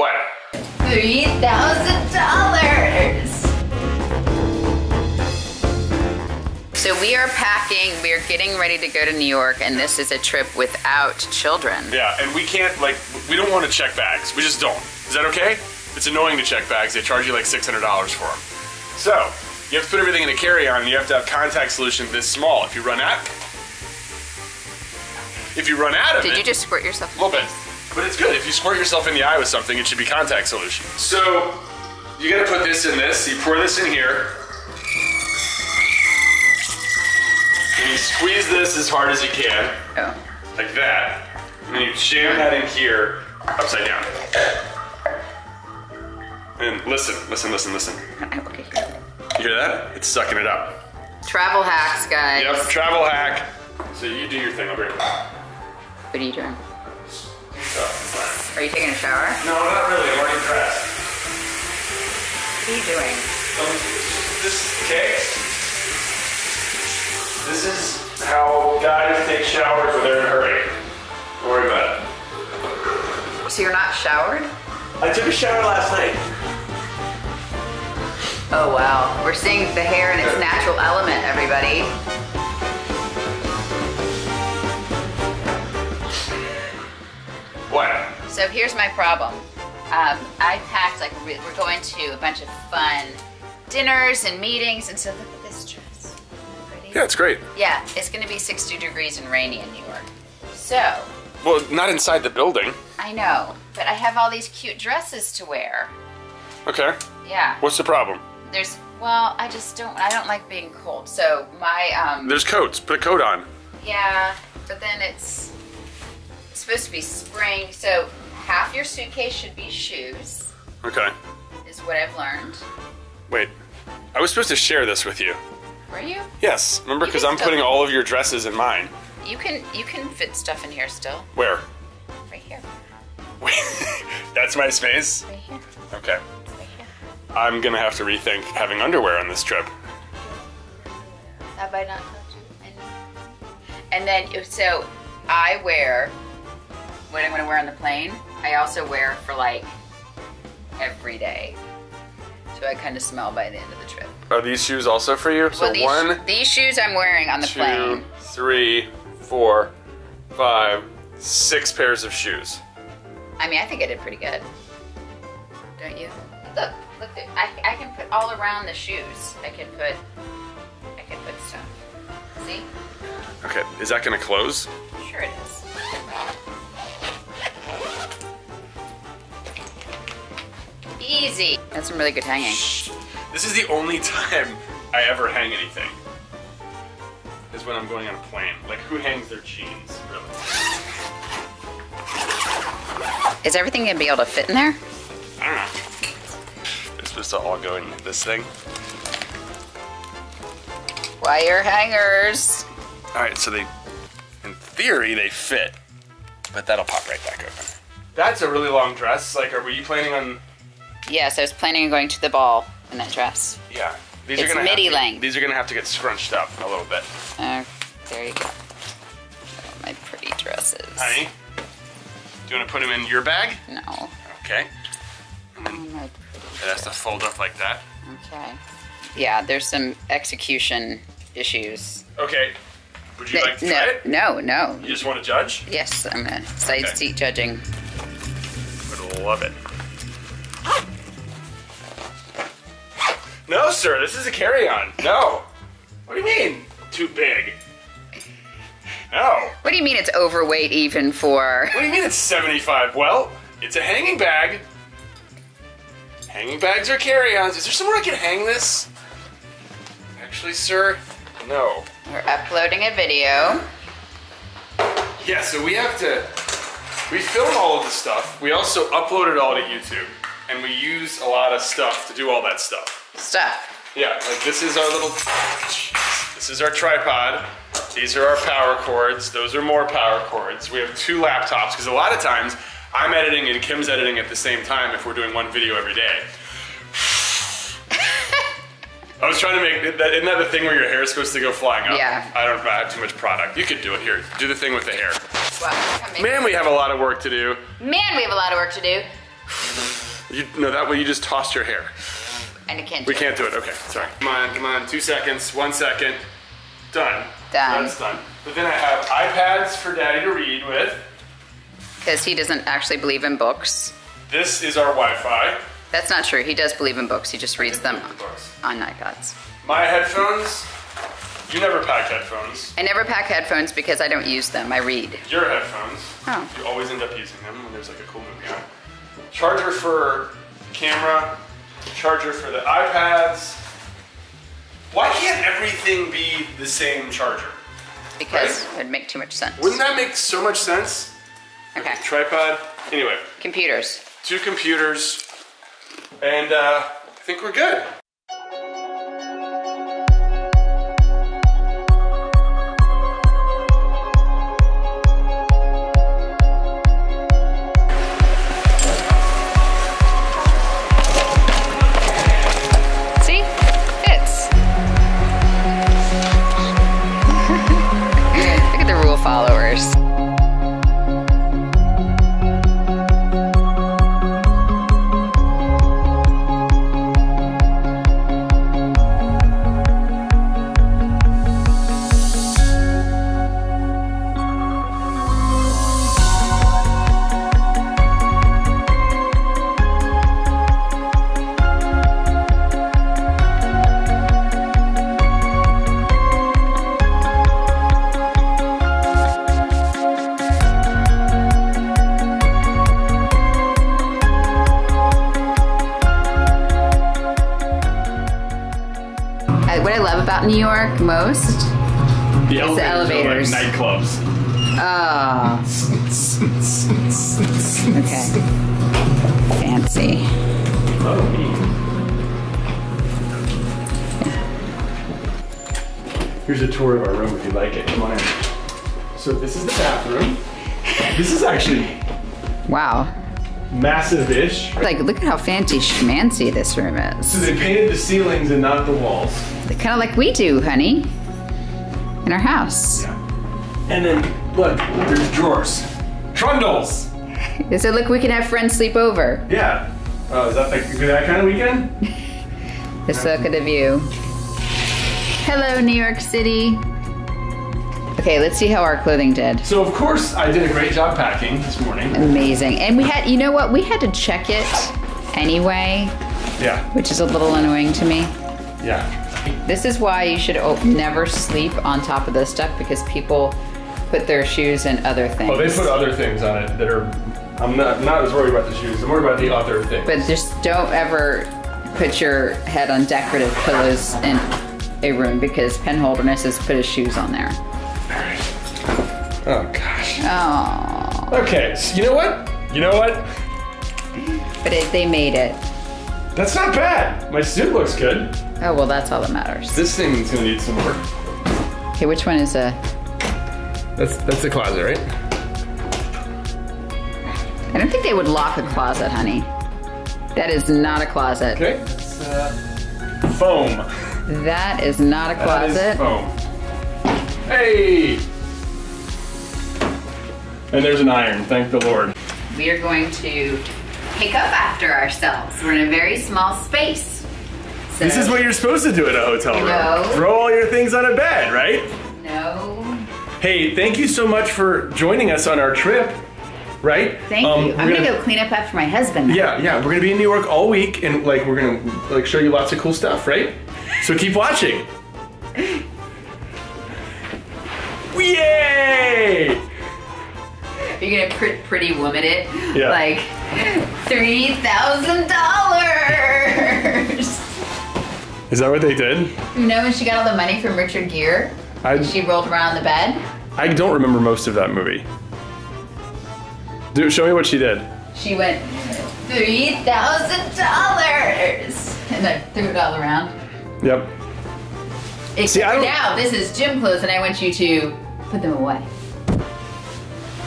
What? $3,000! So we are packing, we're getting ready to go to New York, and this is a trip without children. Yeah, and we can't, like, we don't want to check bags. We just don't. Is that okay? It's annoying to check bags. They charge you like $600 for them. So, you have to put everything in a carry-on, and you have to have contact solution this small. If you run out, Did you just squirt yourself in the face? A little bit. But it's good. If you squirt yourself in the eye with something, it should be contact solution. So, you gotta put this in this. You pour this in here. And you squeeze this as hard as you can. Oh. Like that. And then you jam that in here, upside down. And listen, listen, listen, listen. Okay. You hear that? It's sucking it up. Travel hacks, guys. Yep, travel hack. So you do your thing, I'll bring it back. What are you doing? Oh, are you taking a shower? No, not really, I'm already dressed. What are you doing? This is cake. This is how guys take showers when they're in a hurry. Don't worry about it. So you're not showered? I took a shower last night. Oh wow, we're seeing the hair in its natural element, everybody. What? So here's my problem. I packed, like, we're going to a bunch of fun dinners and meetings, and so look at this trip. Yeah, it's great. Yeah, it's going to be 60 degrees and rainy in New York. So. Well, not inside the building. I know, but I have all these cute dresses to wear. Okay. Yeah. What's the problem? There's, well, I don't like being cold, so my, There's coats. Put a coat on. Yeah, but then it's supposed to be spring, so half your suitcase should be shoes. Okay. Is what I've learned. Wait, I was supposed to share this with you. Were you? Yes. Remember, because I'm putting all of your dresses in mine. You can fit stuff in here still. Where? Right here. Wait, that's my space? Right here. Okay. Right here. I'm going to have to rethink having underwear on this trip. Have I not told you? And then, so I wear what I'm going to wear on the plane. I also wear for, like, every day. So I kind of smell by the end of the trip. Are these shoes also for you? So well, these shoes I'm wearing on the plane. 2, 3, 4, 5, 6 pairs of shoes. I mean, I think I did pretty good. Don't you? Look, look. I can put all around the shoes. I can put stuff. See? Okay. Is that gonna close? Sure it is. Easy. That's some really good hanging. Shh. This is the only time I ever hang anything. Is when I'm going on a plane. Like, who hangs their jeans, really? Is everything gonna be able to fit in there? I don't know. It's supposed to all go in this thing. Wire hangers. All right, so they, in theory, they fit, but that'll pop right back open. That's a really long dress. Like, were you planning on? Yes, I was planning on going to the ball in that dress. Yeah. It's midi-length. These are going to have to get scrunched up a little bit. There you go. Oh, my pretty dresses. Honey, do you want to put them in your bag? No. Okay. And then it has to fold up like that. Okay. Yeah, there's some execution issues. Okay. Would you like to try it? No, no. You just want to judge? Yes, I'm going to side seat judging. Would love it. No, sir, this is a carry-on. No. What do you mean? Too big. No. What do you mean it's overweight even for? What do you mean it's 75? Well, it's a hanging bag. Hanging bags are carry-ons. Is there somewhere I can hang this? Actually, sir, no. We're uploading a video. Yeah, so we have to, we film all of the stuff. We also upload it all to YouTube. And we use a lot of stuff to do all that stuff. Stuff. Yeah, like this is our little, this is our tripod. These are our power cords. Those are more power cords. We have 2 laptops because a lot of times I'm editing and Kim's editing at the same time if we're doing one video every day. I was trying to make, isn't that the thing where your hair is supposed to go flying up? Yeah. I have too much product. You could do it here. Do the thing with the hair. Wow, man, we have a lot of work to do. Man, we have a lot of work to do. You, no, that way you just tossed your hair. And it can't do it. We can't do it, okay, sorry. Come on, come on, 2 seconds, 1 second. Done. Done. That's done. But then I have iPads for Daddy to read with. Because he doesn't actually believe in books. This is our Wi-Fi. That's not true, he does believe in books, he just reads them on iPads. My headphones. You never pack headphones. I never pack headphones because I don't use them, I read. Your headphones. Oh. You always end up using them when there's like a cool movie on. Charger for camera, charger for the iPads. Why can't everything be the same charger? Because right? It would make too much sense. Wouldn't that make so much sense? Okay. Tripod, anyway. Computers. 2 computers, and I think we're good. What I love about New York most is the elevators. Like nightclubs. Oh. Okay. Fancy. Yeah. Here's a tour of our room if you like it. Come on in. So this is the bathroom. This is actually wow. Massive-ish. Like, look at how fancy schmancy this room is. So they painted the ceilings and not the walls. Kind of like we do, honey, in our house. Yeah. And then, look, there's drawers. Trundles! Is it like we can have friends sleep over? Yeah. Oh, is that like that kind of weekend? Just look at the view. Hello, New York City. Okay, let's see how our clothing did. So of course I did a great job packing this morning. Amazing. And we had, you know what? We had to check it anyway. Yeah. Which is a little annoying to me. Yeah. This is why you should never sleep on top of this stuff because people put their shoes and other things. Oh, they put other things on it that are, I'm not as worried about the shoes. I'm worried about the other things. But just don't ever put your head on decorative pillows in a room because Penn Holderness has put his shoes on there. Oh gosh. Oh. Okay, so you know what? You know what? But they made it. That's not bad. My suit looks good. Oh well, that's all that matters. This thing's gonna need some work. Okay, which one is a? That's the closet, right? I don't think they would lock a closet, honey. That is not a closet. Okay. That's foam. That is not a closet. That is foam. Hey! And there's an iron, thank the Lord. We are going to pick up after ourselves. We're in a very small space. So this is what you're supposed to do at a hotel room. No. Throw all your things on a bed, right? No. Hey, thank you so much for joining us on our trip, right? Thank you. I'm gonna go clean up after my husband now. Yeah, we're gonna be in New York all week and like we're gonna like show you lots of cool stuff, right? So keep watching. Yay! You're gonna pretty woman it, yeah. Like $3,000. Is that what they did? You know when she got all the money from Richard Gere, and she rolled around the bed? I don't remember most of that movie. Dude, show me what she did. She went, $3,000, and I threw it all around. Yep. Except see, for now, this is gym clothes, and I want you to put them away.